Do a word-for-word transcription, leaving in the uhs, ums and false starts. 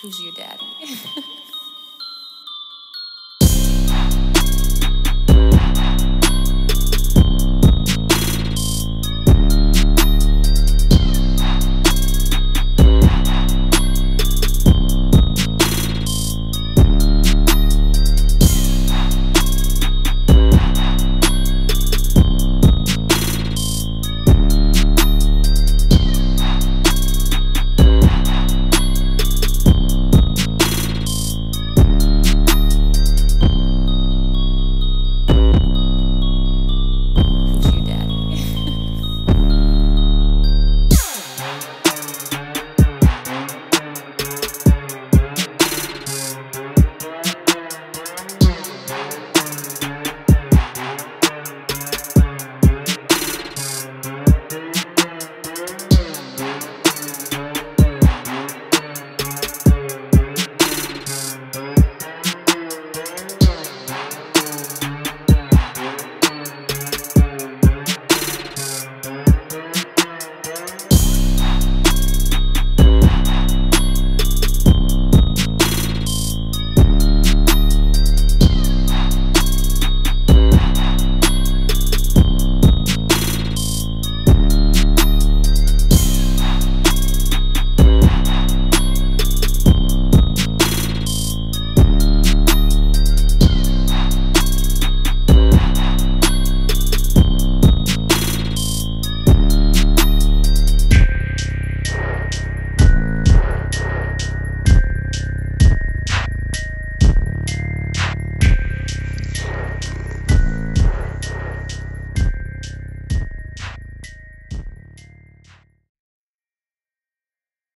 Who's your daddy?